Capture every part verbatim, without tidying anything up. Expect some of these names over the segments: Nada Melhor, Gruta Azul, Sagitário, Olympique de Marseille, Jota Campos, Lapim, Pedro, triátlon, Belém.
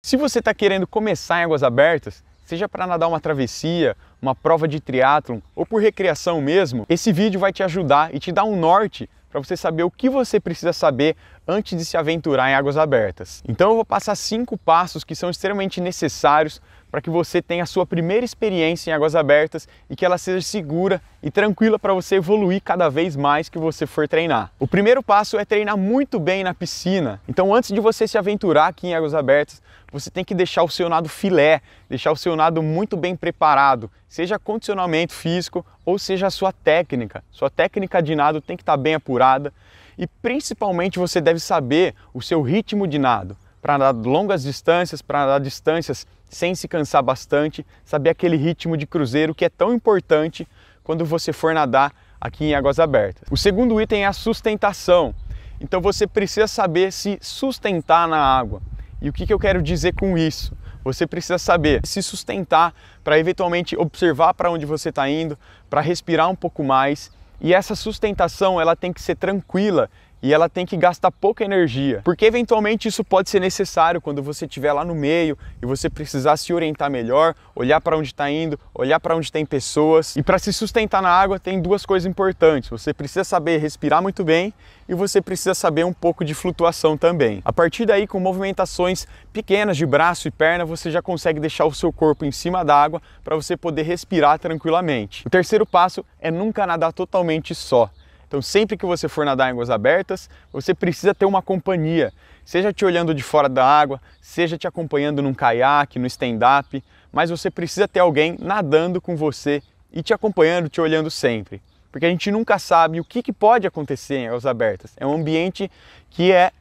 Se você está querendo começar em águas abertas, seja para nadar uma travessia, uma prova de triatlon ou por recreação mesmo, esse vídeo vai te ajudar e te dar um norte para você saber o que você precisa saber antes de se aventurar em águas abertas. Então eu vou passar cinco passos que são extremamente necessários para que você tenha a sua primeira experiência em águas abertas e que ela seja segura e tranquila para você evoluir cada vez mais que você for treinar. O primeiro passo é treinar muito bem na piscina. Então antes de você se aventurar aqui em águas abertas, você tem que deixar o seu nado filé, deixar o seu nado muito bem preparado, seja condicionamento físico ou seja a sua técnica. Sua técnica de nado tem que estar bem apurada e principalmente você deve saber o seu ritmo de nado, para nadar longas distâncias, para nadar distâncias sem se cansar bastante, saber aquele ritmo de cruzeiro que é tão importante quando você for nadar aqui em águas abertas. O segundo item é a sustentação. Então você precisa saber se sustentar na água. E o que que eu quero dizer com isso? Você precisa saber se sustentar para eventualmente observar para onde você está indo, para respirar um pouco mais. E essa sustentação ela tem que ser tranquila e ela tem que gastar pouca energia, porque eventualmente isso pode ser necessário quando você estiver lá no meio e você precisar se orientar melhor, olhar para onde está indo, olhar para onde tem pessoas. E para se sustentar na água tem duas coisas importantes: você precisa saber respirar muito bem e você precisa saber um pouco de flutuação também. A partir daí, com movimentações pequenas de braço e perna, você já consegue deixar o seu corpo em cima da água para você poder respirar tranquilamente. O terceiro passo é nunca nadar totalmente só. Então sempre que você for nadar em águas abertas, você precisa ter uma companhia, seja te olhando de fora da água, seja te acompanhando num caiaque, no stand-up, mas você precisa ter alguém nadando com você e te acompanhando, te olhando sempre. Porque a gente nunca sabe o que que pode acontecer em águas abertas. É um ambiente que é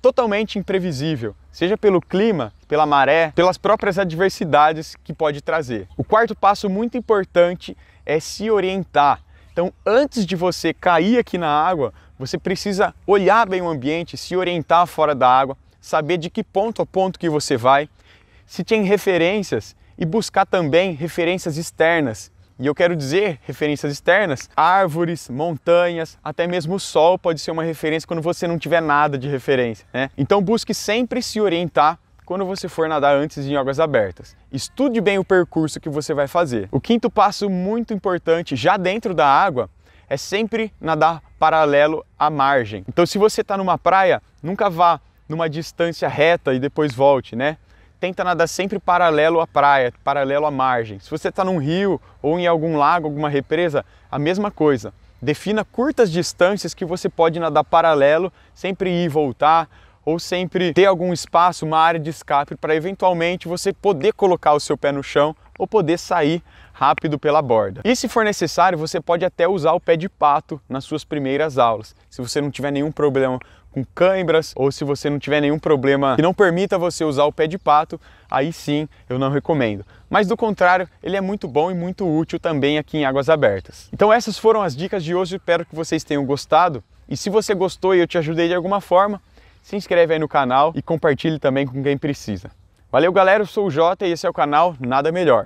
totalmente imprevisível, seja pelo clima, pela maré, pelas próprias adversidades que pode trazer. O quarto passo muito importante é se orientar. Então, antes de você cair aqui na água, você precisa olhar bem o ambiente, se orientar fora da água, saber de que ponto a ponto que você vai, se tem referências e buscar também referências externas. E eu quero dizer referências externas, árvores, montanhas, até mesmo o sol pode ser uma referência quando você não tiver nada de referência, né? Então, busque sempre se orientar quando você for nadar antes em águas abertas. Estude bem o percurso que você vai fazer. O quinto passo muito importante, já dentro da água, é sempre nadar paralelo à margem. Então se você está numa praia, nunca vá numa distância reta e depois volte, né? Tenta nadar sempre paralelo à praia, paralelo à margem. Se você está num rio ou em algum lago, alguma represa, a mesma coisa. Defina curtas distâncias que você pode nadar paralelo, sempre ir e voltar, ou sempre ter algum espaço, uma área de escape para eventualmente você poder colocar o seu pé no chão ou poder sair rápido pela borda. E se for necessário, você pode até usar o pé de pato nas suas primeiras aulas, se você não tiver nenhum problema com câimbras ou se você não tiver nenhum problema que não permita você usar o pé de pato, aí sim eu não recomendo. Mas do contrário, ele é muito bom e muito útil também aqui em águas abertas. Então essas foram as dicas de hoje, espero que vocês tenham gostado. E se você gostou e eu te ajudei de alguma forma, se inscreve aí no canal e compartilhe também com quem precisa. Valeu galera, eu sou o Jota e esse é o canal Nada Melhor.